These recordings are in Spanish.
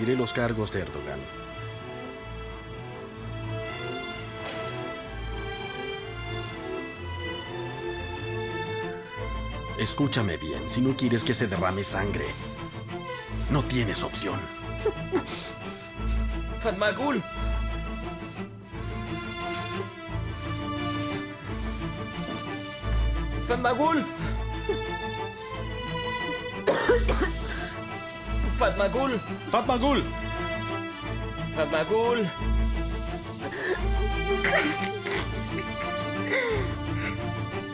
retiré los cargos de Erdoğan. Escúchame bien, si no quieres que se derrame sangre, no tienes opción. ¡Fatmagul! ¡Fatmagul! ¡Fatmagul! ¡Fatmagul! ¡Fatmagul!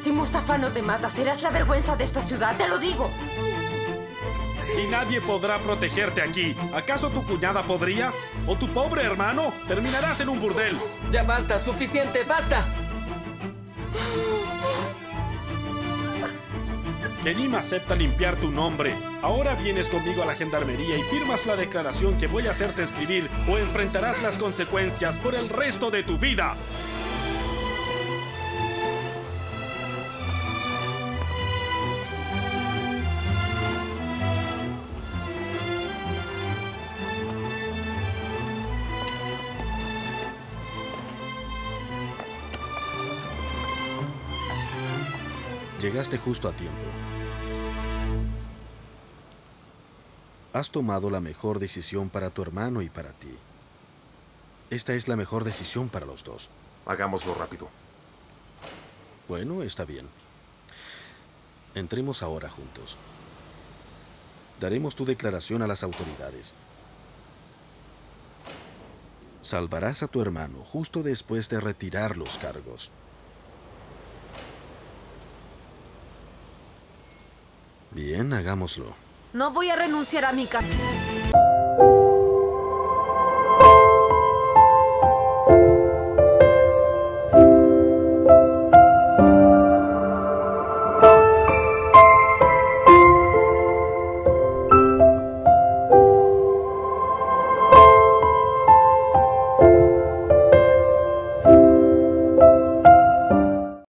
Si Mustafa no te mata, serás la vergüenza de esta ciudad, te lo digo. Y nadie podrá protegerte aquí. ¿Acaso tu cuñada podría? ¿O tu pobre hermano? Terminarás en un burdel. Ya basta, suficiente, basta. Kerim acepta limpiar tu nombre. Ahora vienes conmigo a la gendarmería y firmas la declaración que voy a hacerte escribir o enfrentarás las consecuencias por el resto de tu vida. Llegaste justo a tiempo. Has tomado la mejor decisión para tu hermano y para ti. Esta es la mejor decisión para los dos. Hagámoslo rápido. Bueno, está bien. Entremos ahora juntos. Daremos tu declaración a las autoridades. Salvarás a tu hermano justo después de retirar los cargos. Bien, hagámoslo. No voy a renunciar a mi casa.